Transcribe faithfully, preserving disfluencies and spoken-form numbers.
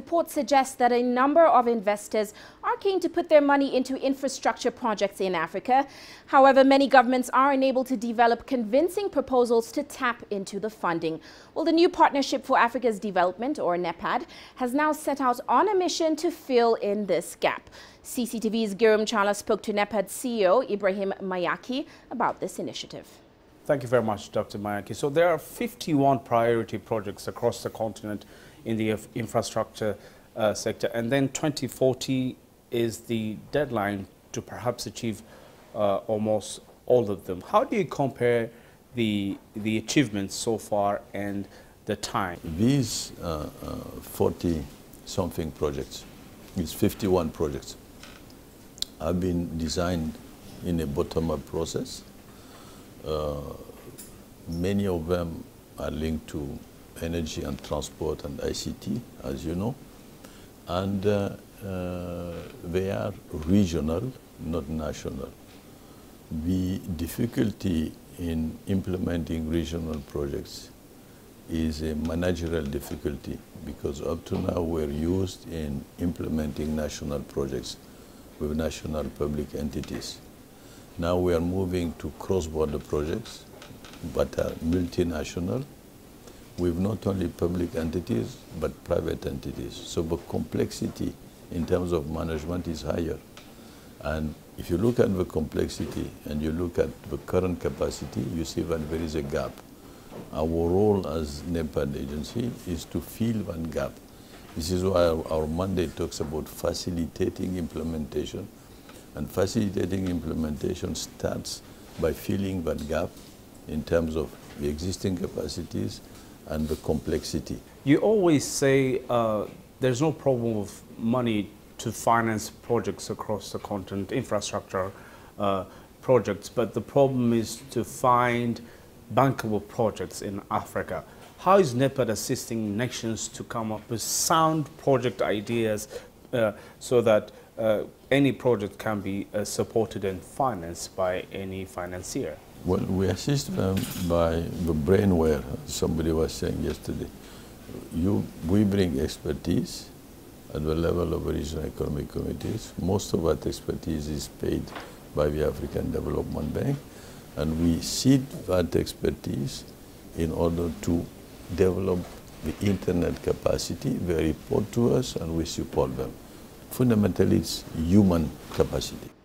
report suggests that a number of investors are keen to put their money into infrastructure projects in Africa. However, many governments are unable to develop convincing proposals to tap into the funding. Well, the new Partnership for Africa's Development, or NEPAD, has now set out on a mission to fill in this gap. C C T V's Girum Chala spoke to NEPAD C E O Ibrahim Mayaki about this initiative. Thank you very much, Doctor Mayaki. So there are fifty-one priority projects across the continent in the infrastructure uh, sector, and then twenty forty is the deadline to perhaps achieve uh, almost all of them. How do you compare the, the achievements so far and the time? These forty-something uh, uh, projects, these fifty-one projects, have been designed in a bottom-up process. Uh, many of them are linked to energy and transport and I C T, as you know, and uh, uh, they are regional, not national. The difficulty in implementing regional projects is a managerial difficulty, because up to now we're used in implementing national projects with national public entities. Now we are moving to cross-border projects, but are multinational, with not only public entities, but private entities. So the complexity in terms of management is higher. And if you look at the complexity and you look at the current capacity, you see that there is a gap. Our role as NEPAD agency is to fill that gap. This is why our mandate talks about facilitating implementation. And facilitating implementation starts by filling that gap in terms of the existing capacities and the complexity. You always say uh, there's no problem of money to finance projects across the continent, infrastructure uh, projects, but the problem is to find bankable projects in Africa. How is NEPAD assisting nations to come up with sound project ideas uh, so that Uh, any project can be uh, supported and financed by any financier? Well, we assist them by the brainware, somebody was saying yesterday. You, we bring expertise at the level of regional economic committees. Most of that expertise is paid by the African Development Bank, and we seed that expertise in order to develop the internet capacity. They report to us and we support them. Fundamentally, it's human capacity.